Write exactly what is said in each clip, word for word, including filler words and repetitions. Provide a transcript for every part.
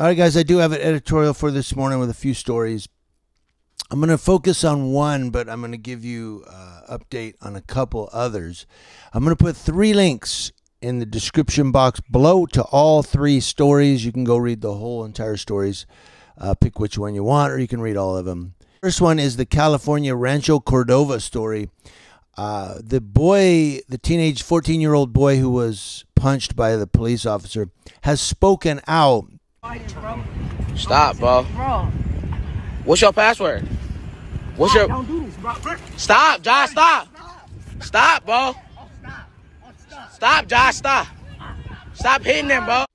All right, guys, I do have an editorial for this morning with a few stories. I'm going to focus on one, but I'm going to give you an uh, update on a couple others. I'm going to put three links in the description box below to all three stories. You can go read the whole entire stories. Uh, pick which one you want, or you can read all of them. First one is the California Rancho Cordova story. Uh, the boy, the teenage fourteen-year-old boy who was punched by the police officer, has spoken out. Stop, bro. What's your password? What's your... Stop, Josh, stop. Stop, bro. Stop, Josh, stop. Stop hitting him, bro.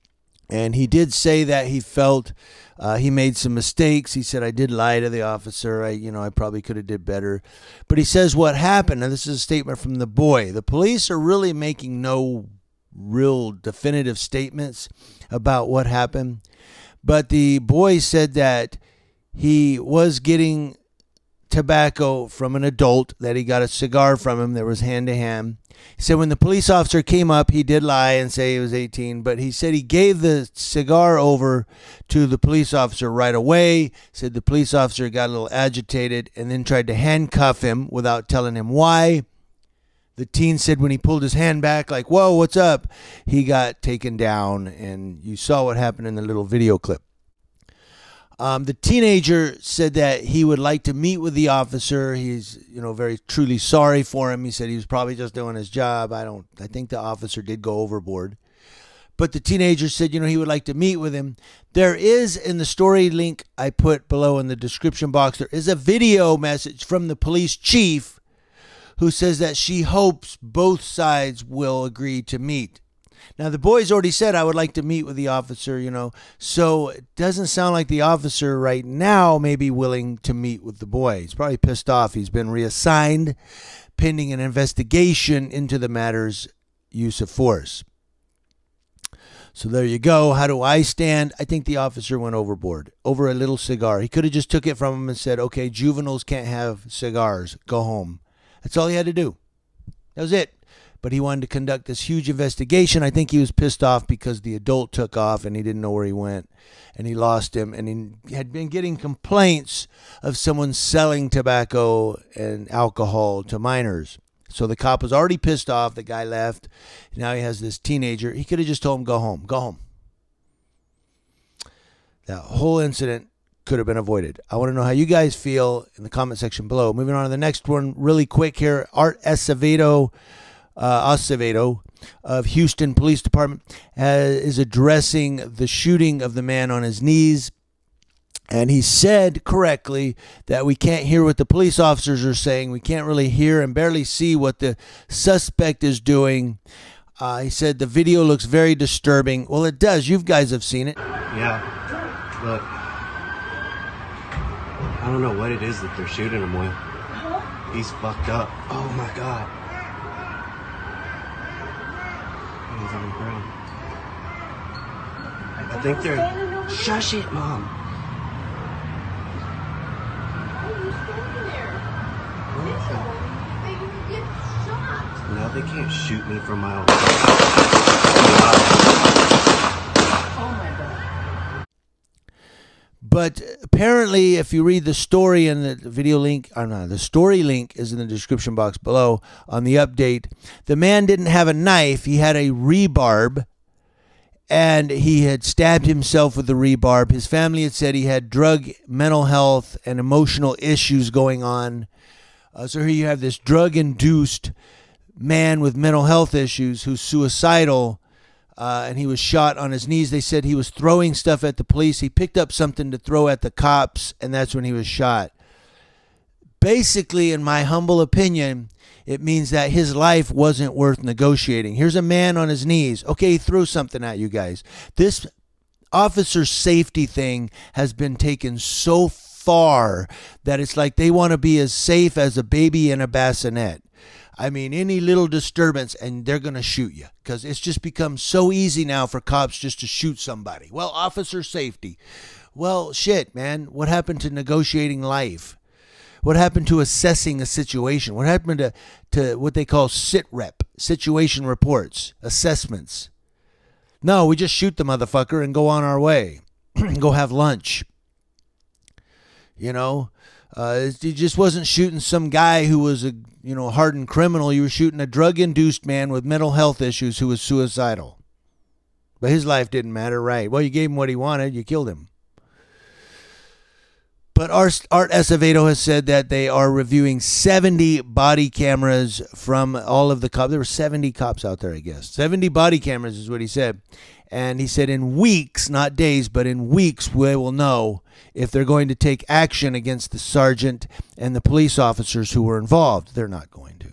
And he did say that he felt uh, he made some mistakes. He said, I did lie to the officer. I, you know, I probably could have did better. But he says what happened, and this is a statement from the boy. The police are really making no real definitive statements about what happened. But the boy said that he was getting tobacco from an adult, that he got a cigar from him. There was hand to hand. He said when the police officer came up, he did lie and say he was eighteen, but he said he gave the cigar over to the police officer right away. Said the police officer got a little agitated and then tried to handcuff him without telling him why. The teen said when he pulled his hand back, like, whoa, what's up? He got taken down, and you saw what happened in the little video clip. Um, the teenager said that he would like to meet with the officer. He's, you know, very truly sorry for him. He said he was probably just doing his job. I don't, I think the officer did go overboard. But the teenager said, you know, he would like to meet with him. There is, in the story link I put below in the description box, there is a video message from the police chief who says that she hopes both sides will agree to meet. Now, the boy's already said, I would like to meet with the officer, you know, so it doesn't sound like the officer right now may be willing to meet with the boy. He's probably pissed off. He's been reassigned pending an investigation into the matter's use of force. So there you go. How do I stand? I think the officer went overboard over a little cigar. He could have just took it from him and said, okay, juveniles can't have cigars. Go home. That's all he had to do. That was it. But he wanted to conduct this huge investigation. I think he was pissed off because the adult took off and he didn't know where he went. And he lost him. And he had been getting complaints of someone selling tobacco and alcohol to minors. So the cop was already pissed off. The guy left. Now he has this teenager. He could have just told him, go home. Go home. That whole incident could have been avoided. I want to know how you guys feel in the comment section below. Moving on to the next one really quick here. Art Acevedo. Uh, Acevedo of Houston Police Department has, is addressing the shooting of the man on his knees, and he said correctly that we can't hear what the police officers are saying. We can't really hear and barely see what the suspect is doing. Uh, he said the video looks very disturbing. Well, it does. You guys have seen it. Yeah. Look, I don't know what it is that they're shooting him with. He's fucked up. Oh my God. He's on the ground. I think they're... Shush it, Mom. Why are you standing there? What? They get shot. No, they can't shoot me from my own... Oh, my God. But apparently, if you read the story in the video link, or no, the story link is in the description box below on the update. The man didn't have a knife. He had a rebarb, and he had stabbed himself with the rebarb. His family had said he had drug, mental health, and emotional issues going on. Uh, so here you have this drug-induced man with mental health issues who's suicidal. Uh, and he was shot on his knees. They said he was throwing stuff at the police. He picked up something to throw at the cops, and that's when he was shot. Basically, in my humble opinion, it means that his life wasn't worth negotiating. Here's a man on his knees. Okay, he threw something at you guys. This officer safety thing has been taken so far that it's like they want to be as safe as a baby in a bassinet. I mean, any little disturbance, and they're going to shoot you because it's just become so easy now for cops just to shoot somebody. Well, officer safety. Well, shit, man. What happened to negotiating life? What happened to assessing a situation? What happened to, to what they call SITREP, situation reports, assessments? No, we just shoot the motherfucker and go on our way. go have lunch. You know, uh, you just wasn't shooting some guy who was a, you know, hardened criminal. You were shooting a drug-induced man with mental health issues who was suicidal. But his life didn't matter, right? Well, you gave him what he wanted. You killed him. But Art Acevedo has said that they are reviewing seventy body cameras from all of the cops. There were seventy cops out there, I guess. seventy body cameras is what he said. And he said in weeks, not days, but in weeks, we will know if they're going to take action against the sergeant and the police officers who were involved. They're not going to.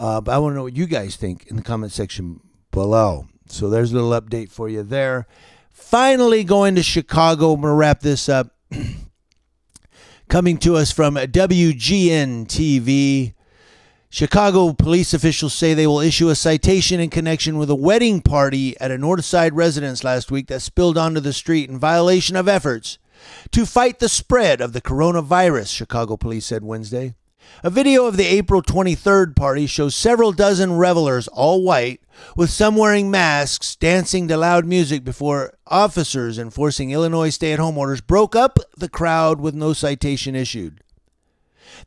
Uh, but I want to know what you guys think in the comment section below. So there's a little update for you there. Finally going to Chicago. I'm going to wrap this up. Coming to us from W G N T V, Chicago police officials say they will issue a citation in connection with a wedding party at a Northside residence last week that spilled onto the street in violation of efforts to fight the spread of the coronavirus, Chicago police said Wednesday. A video of the April twenty-third party shows several dozen revelers, all white, with some wearing masks, dancing to loud music before officers enforcing Illinois stay-at-home orders broke up the crowd with no citation issued.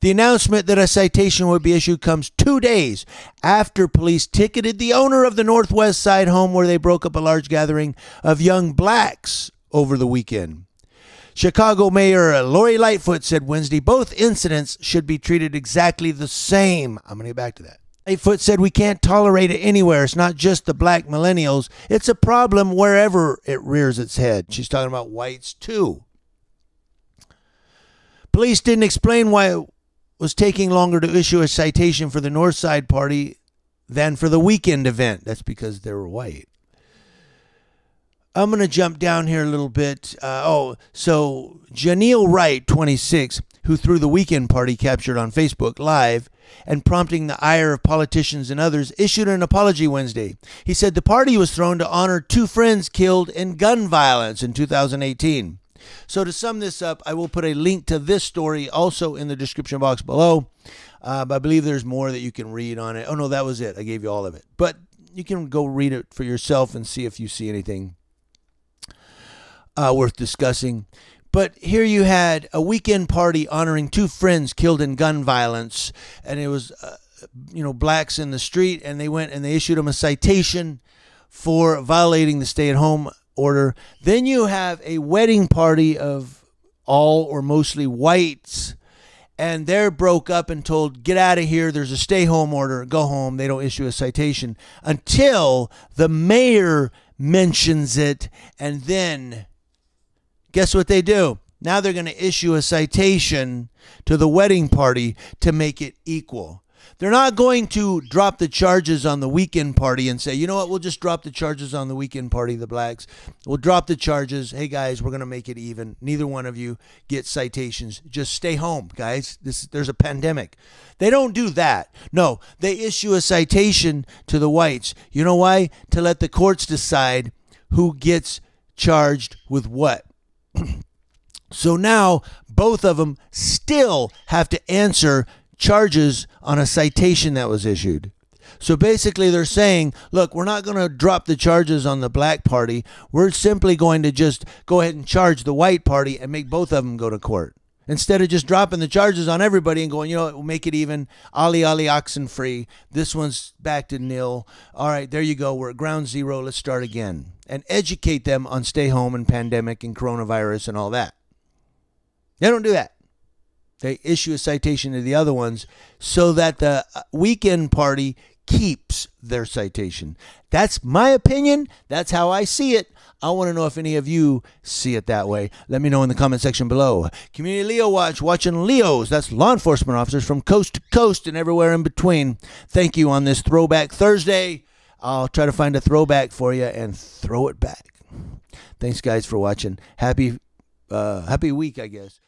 The announcement that a citation would be issued comes two days after police ticketed the owner of the Northwest Side home where they broke up a large gathering of young blacks over the weekend. Chicago Mayor Lori Lightfoot said Wednesday both incidents should be treated exactly the same. I'm going to get back to that. Lightfoot said we can't tolerate it anywhere. It's not just the black millennials. It's a problem wherever it rears its head. She's talking about whites too. Police didn't explain why it was taking longer to issue a citation for the Northside party than for the weekend event. That's because they were white. I'm going to jump down here a little bit. Uh, oh, so Janiel Wright, twenty-six, who threw the weekend party captured on Facebook Live and prompting the ire of politicians and others, issued an apology Wednesday. He said the party was thrown to honor two friends killed in gun violence in two thousand eighteen. So to sum this up, I will put a link to this story also in the description box below. Uh, but I believe there's more that you can read on it. Oh, no, that was it. I gave you all of it. But you can go read it for yourself and see if you see anything Uh, worth discussing. But here you had a weekend party honoring two friends killed in gun violence, and it was uh, you know blacks in the street, and they went and they issued them a citation for violating the stay-at-home order. Then you have a wedding party of all or mostly whites, and they're broke up and told, get out of here, there's a stay-home order, go home. They don't issue a citation until the mayor mentions it, and then guess what they do? Now they're going to issue a citation to the wedding party to make it equal. They're not going to drop the charges on the weekend party and say, you know what, we'll just drop the charges on the weekend party, the blacks. We'll drop the charges. Hey, guys, we're going to make it even. Neither one of you get citations. Just stay home, guys. This, there's a pandemic. They don't do that. No, they issue a citation to the whites. You know why? To let the courts decide who gets charged with what. So now both of them still have to answer charges on a citation that was issued. So basically they're saying, look, we're not going to drop the charges on the black party. We're simply going to just go ahead and charge the white party and make both of them go to court. Instead of just dropping the charges on everybody and going, you know, we'll make it even, ollie, ollie, oxen free. This one's back to nil. All right, there you go. We're at ground zero. Let's start again. And educate them on stay home and pandemic and coronavirus and all that. They don't do that. They issue a citation to the other ones so that the weekend party keeps their citation. That's my opinion. That's how I see it. I want to know if any of you see it that way. Let me know in the comment section below. Community Leo Watch, watching Leos. That's law enforcement officers from coast to coast and everywhere in between. Thank you on this Throwback Thursday. I'll try to find a throwback for you and throw it back. Thanks, guys, for watching. Happy, uh, happy week, I guess.